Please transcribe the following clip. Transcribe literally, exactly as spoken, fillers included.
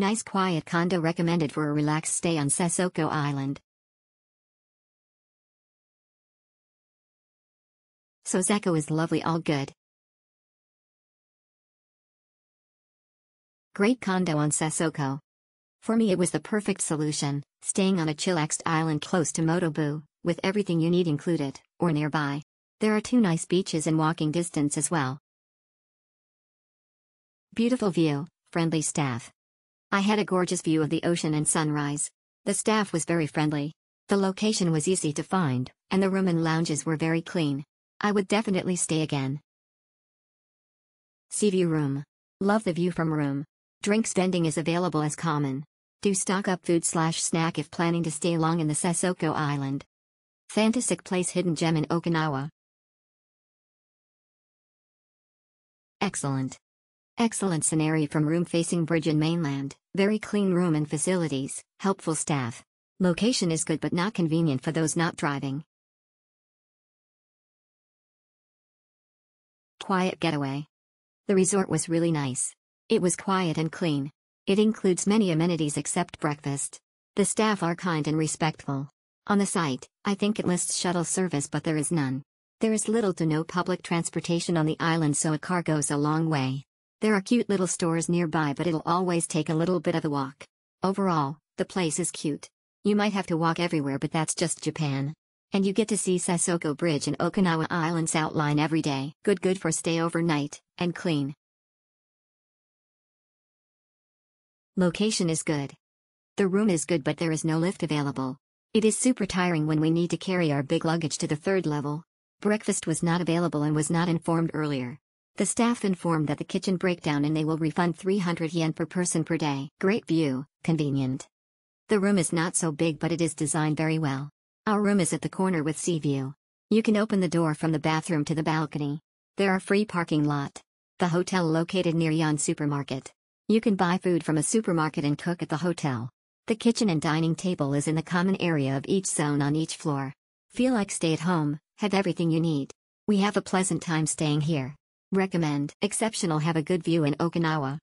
Nice quiet condo recommended for a relaxed stay on Sesoko Island. Sesoko is lovely, all good. Great condo on Sesoko. For me it was the perfect solution, staying on a chillaxed island close to Motobu, with everything you need included, or nearby. There are two nice beaches in walking distance as well. Beautiful view, friendly staff. I had a gorgeous view of the ocean and sunrise. The staff was very friendly. The location was easy to find, and the room and lounges were very clean. I would definitely stay again. Sea view room. Love the view from room. Drinks vending is available as common. Do stock up food slash snack if planning to stay long in the Sesoko Island. Fantastic place, hidden gem in Okinawa. Excellent. Excellent scenery from room facing bridge and mainland, very clean room and facilities, helpful staff. Location is good but not convenient for those not driving. Quiet getaway. The resort was really nice. It was quiet and clean. It includes many amenities except breakfast. The staff are kind and respectful. On the site, I think it lists shuttle service but there is none. There is little to no public transportation on the island, so a car goes a long way. There are cute little stores nearby but it'll always take a little bit of a walk. Overall, the place is cute. You might have to walk everywhere but that's just Japan. And you get to see Sesoko Bridge and Okinawa Island's outline every day. Good good for stay overnight, and clean. Location is good. The room is good but there is no lift available. It is super tiring when we need to carry our big luggage to the third level. Breakfast was not available and was not informed earlier. The staff informed that the kitchen breakdown and they will refund three hundred yen per person per day. Great view, convenient. The room is not so big but it is designed very well. Our room is at the corner with sea view. You can open the door from the bathroom to the balcony. There are free parking lot. The hotel located near Yan supermarket. You can buy food from a supermarket and cook at the hotel. The kitchen and dining table is in the common area of each zone on each floor. Feel like stay at home, have everything you need. We have a pleasant time staying here. Recommend. Exceptional, have a good view in Okinawa.